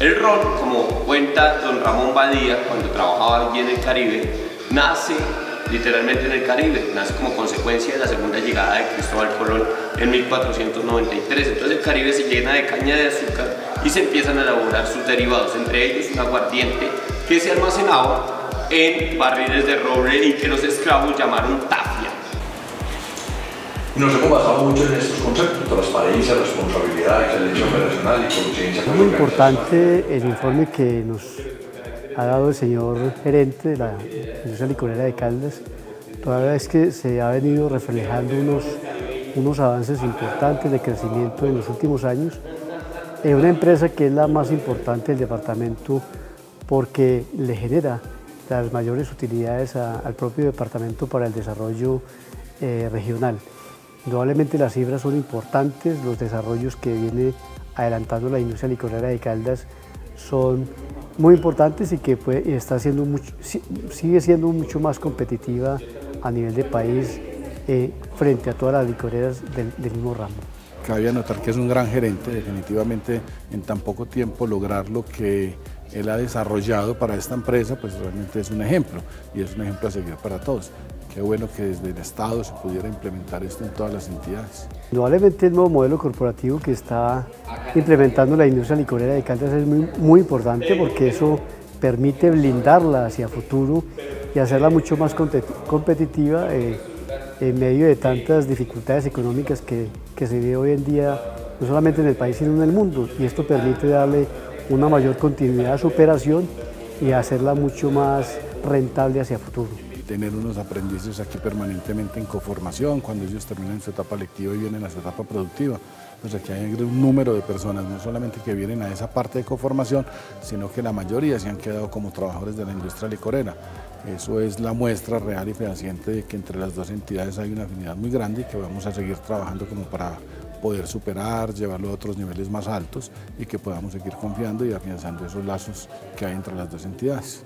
El ron, como cuenta Don Ramón Valdías cuando trabajaba aquí en el Caribe, nace literalmente en el Caribe, nace como consecuencia de la segunda llegada de Cristóbal Colón en 1493. Entonces el Caribe se llena de caña de azúcar y se empiezan a elaborar sus derivados, entre ellos un aguardiente que se almacenaba en barriles de roble y que los esclavos llamaron tafia. Nos hemos basado mucho en estos conceptos, transparencia, responsabilidad, excelencia operacional y conciencia. Muy importante el informe que nos ha dado el señor gerente de la Industria Licorera de Caldas. Toda la vez que se ha venido reflejando unos avances importantes de crecimiento en los últimos años. Es una empresa que es la más importante del departamento porque le genera las mayores utilidades al propio departamento para el desarrollo regional. Indudablemente las cifras son importantes, los desarrollos que viene adelantando la industria licorera de Caldas son muy importantes y que sigue siendo mucho más competitiva a nivel de país frente a todas las licoreras del mismo ramo. Cabía notar que es un gran gerente, definitivamente en tan poco tiempo lograr lo que él ha desarrollado para esta empresa, pues realmente es un ejemplo y es un ejemplo a seguir para todos. Qué bueno que desde el Estado se pudiera implementar esto en todas las entidades. Indudablemente el nuevo modelo corporativo que está implementando la industria licorera de Caldas es muy importante porque eso permite blindarla hacia futuro y hacerla mucho más competitiva en medio de tantas dificultades económicas que se ve hoy en día, no solamente en el país sino en el mundo, y esto permite darle una mayor continuidad a su operación y hacerla mucho más rentable hacia futuro. Tener unos aprendices aquí permanentemente en coformación, cuando ellos terminan su etapa lectiva y vienen a su etapa productiva. Entonces aquí hay un número de personas, no solamente que vienen a esa parte de coformación, sino que la mayoría se han quedado como trabajadores de la industria licorera. Eso es la muestra real y fehaciente de que entre las dos entidades hay una afinidad muy grande y que vamos a seguir trabajando como para poder superar, llevarlo a otros niveles más altos y que podamos seguir confiando y afianzando esos lazos que hay entre las dos entidades.